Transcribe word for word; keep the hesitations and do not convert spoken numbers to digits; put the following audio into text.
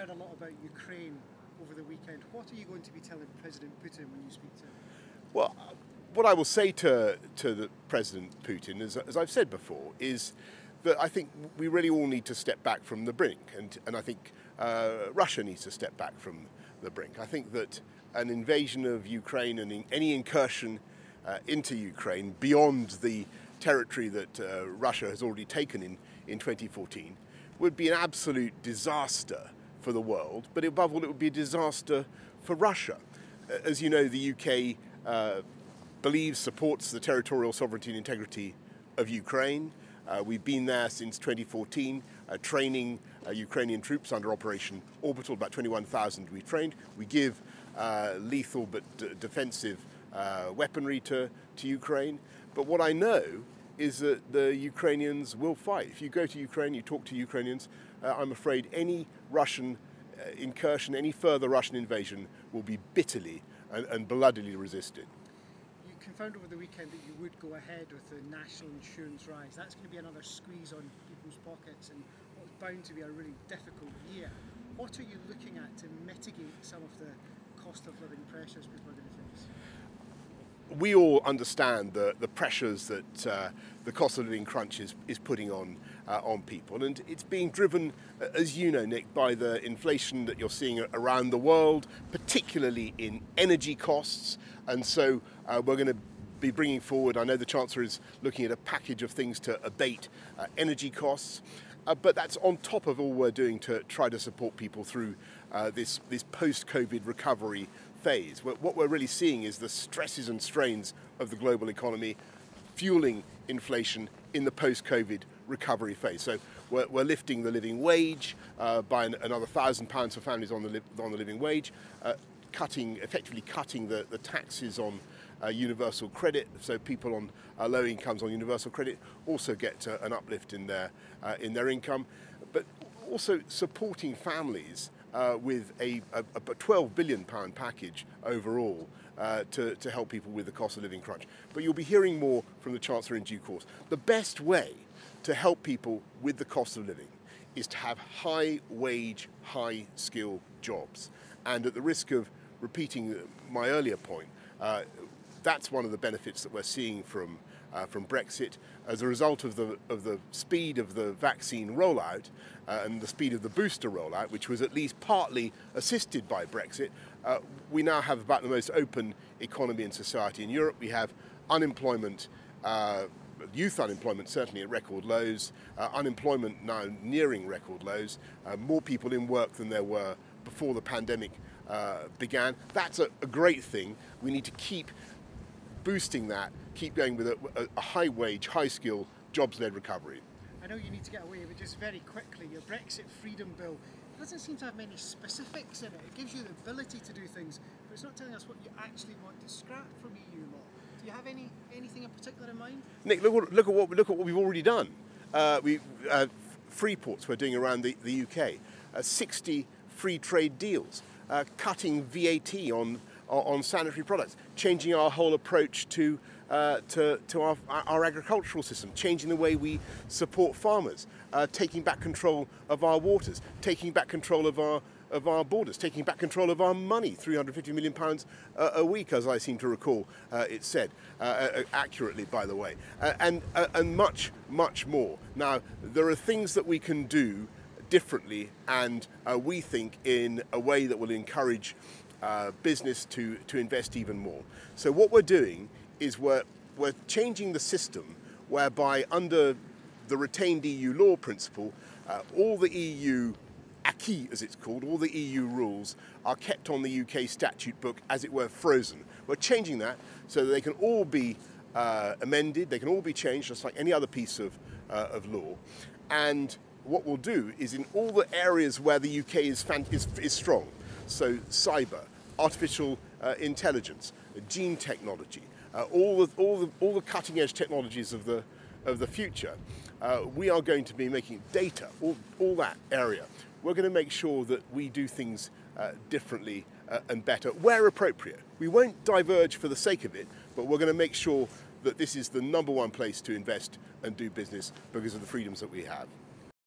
heard a lot about Ukraine over the weekend. What are you going to be telling President Putin when you speak to him? Well, what I will say to, to the President Putin, as, as I've said before, is that I think we really all need to step back from the brink, and, and I think uh, Russia needs to step back from the brink. I think that an invasion of Ukraine and in any incursion uh, into Ukraine beyond the territory that uh, Russia has already taken in, in twenty fourteen would be an absolute disaster for the world, but above all it would be a disaster for Russia. As you know, the U K uh, believes, supports the territorial sovereignty and integrity of Ukraine. Uh, we've been there since twenty fourteen, uh, training uh, Ukrainian troops under Operation Orbital. About twenty-one thousand we've trained. We give uh, lethal but d defensive uh, weaponry to, to Ukraine. But what I know is that the Ukrainians will fight. If you go to Ukraine, you talk to Ukrainians, uh, I'm afraid any Russian uh, incursion, any further Russian invasion will be bitterly and, and bloodily resisted. Confirmed over the weekend that you would go ahead with the national insurance rise. That's going to be another squeeze on people's pockets and what's bound to be a really difficult year. What are you looking at to mitigate some of the cost of living pressures people are going to face? We all understand the, the pressures that uh, the cost of living crunch is, is putting on, uh, on people, and it's being driven, as you know, Nick, by the inflation that you're seeing around the world, particularly in energy costs. And so uh, we're going to be bringing forward, I know the Chancellor is looking at a package of things to abate uh, energy costs, uh, but that's on top of all we're doing to try to support people through uh, this, this post-COVID recovery phase. What we're really seeing is the stresses and strains of the global economy fueling inflation in the post-COVID recovery phase. So we're, we're lifting the living wage uh, by an, another one thousand pounds for families on the, on the living wage, uh, cutting, effectively cutting the, the taxes on uh, universal credit, so people on uh, low incomes on universal credit also get uh, an uplift in their, uh, in their income, but also supporting families uh, with a, a, a twelve billion pound package overall uh, to, to help people with the cost of living crunch. But you'll be hearing more from the Chancellor in due course. The best way to help people with the cost of living is to have high wage, high skill jobs. And at the risk of repeating my earlier point, uh, that's one of the benefits that we're seeing from, uh, from Brexit. As a result of the, of the speed of the vaccine rollout uh, and the speed of the booster rollout, which was at least partly assisted by Brexit, uh, we now have about the most open economy and society in Europe. We have unemployment, uh, youth unemployment certainly at record lows, uh, unemployment now nearing record lows, uh, more people in work than there were before the pandemic uh, began. That's a, a great thing. We need to keep boosting that, keep going with a, a, a high wage, high skill, jobs-led recovery. I know you need to get away, but just very quickly, your Brexit Freedom Bill doesn't seem to have many specifics in it. It gives you the ability to do things, but it's not telling us what you actually want to scrap from E U law. Do you have any, anything in particular in mind? Nick, look, look, at, what, look at what we've already done. Uh, we, uh, free ports we're doing around the, the U K. Uh, sixty free trade deals, uh, cutting V A T on, on sanitary products, changing our whole approach to, uh, to, to our, our agricultural system, changing the way we support farmers, uh, taking back control of our waters, taking back control of our, of our borders, taking back control of our money, three hundred and fifty million pounds uh, a week, as I seem to recall uh, it said, uh, uh, accurately, by the way, uh, and, uh, and much, much more. Now, there are things that we can do differently and uh, we think in a way that will encourage uh, business to, to invest even more. So what we're doing is we're, we're changing the system whereby under the retained E U law principle, uh, all the E U acquis, as it's called, all the E U rules are kept on the U K statute book, as it were, frozen. We're changing that so that they can all be uh, amended, they can all be changed, just like any other piece of, uh, of law. And what we'll do is in all the areas where the U K is, fan is, is strong, so cyber, artificial uh, intelligence, gene technology, uh, all, the, all, the, all the cutting edge technologies of the, of the future, uh, we are going to be making data, all, all that area. We're going to make sure that we do things uh, differently uh, and better where appropriate. We won't diverge for the sake of it, but we're going to make sure that this is the number one place to invest and do business because of the freedoms that we have.